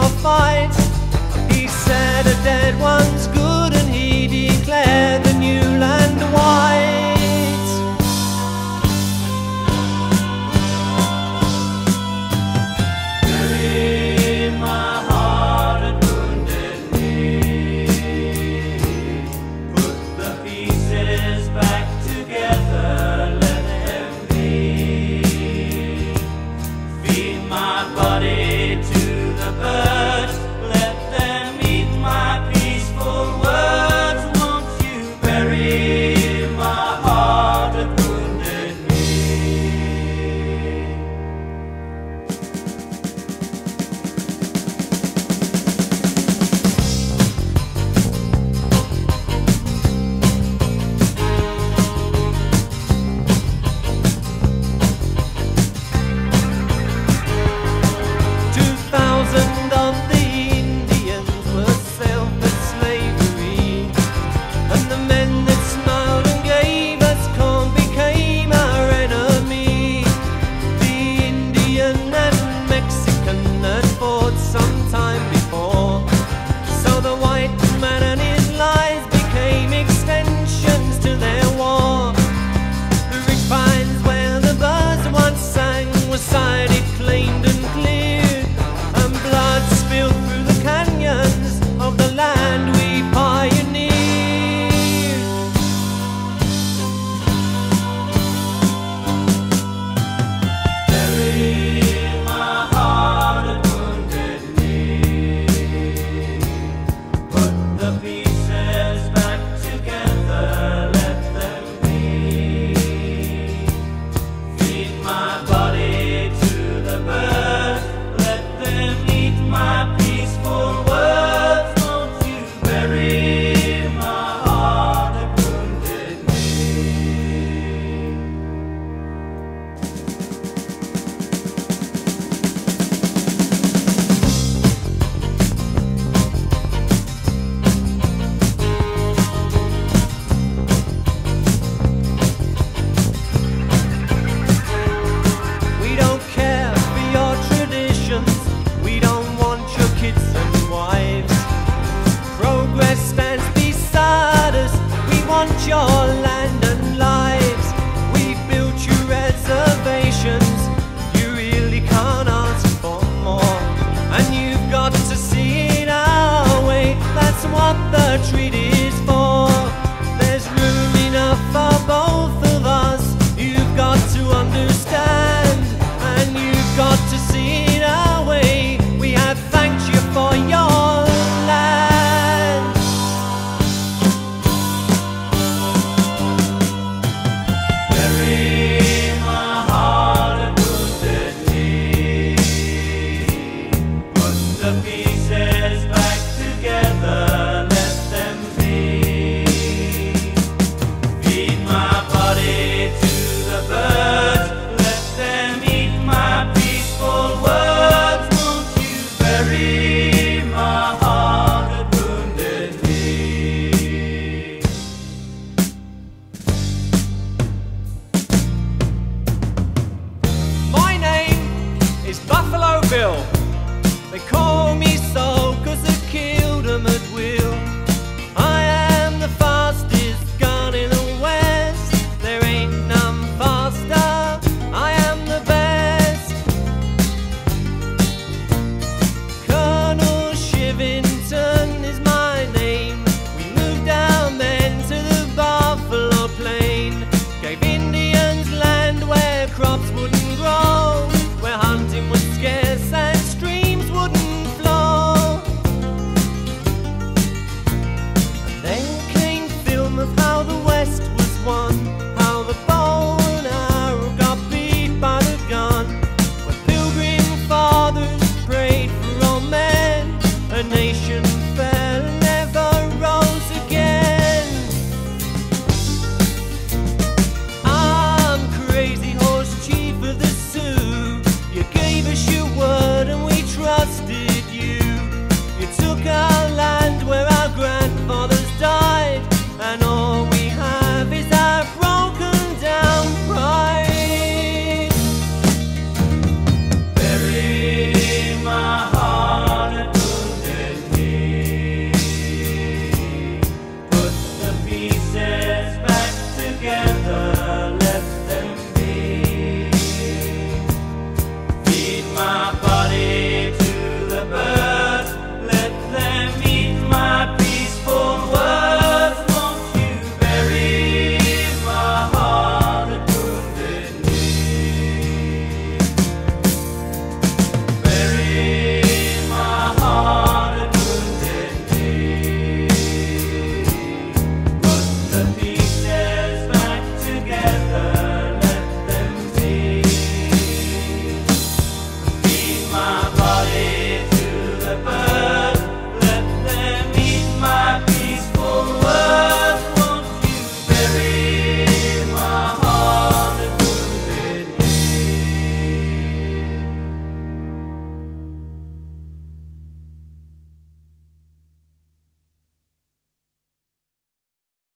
your fight. He said a dead one's good, and he declared the new land white. Bury my heart at wounded knee. Put the pieces back together, let them be. Feed my body to the birds. Your land and lives, we've built you reservations. You really can't ask for more, and you've got to see it our way. That's what the treaty is for. There's room enough for both of us. You've got to understand, and you've got to see it our way. We have thanked you for your Bill. They call me so 'cause I killed him at will. I am the fastest gun in the West. There ain't none faster. I am the best. Colonel Shivington is my name. We moved down then to the Buffalo Plain. Gave Indians land where crops wouldn't grow, where hunting was scarce and streams wouldn't flow. And then came film of how the West was won, how the bow and arrow got beat by the gun, where Pilgrim fathers prayed for all men, a nation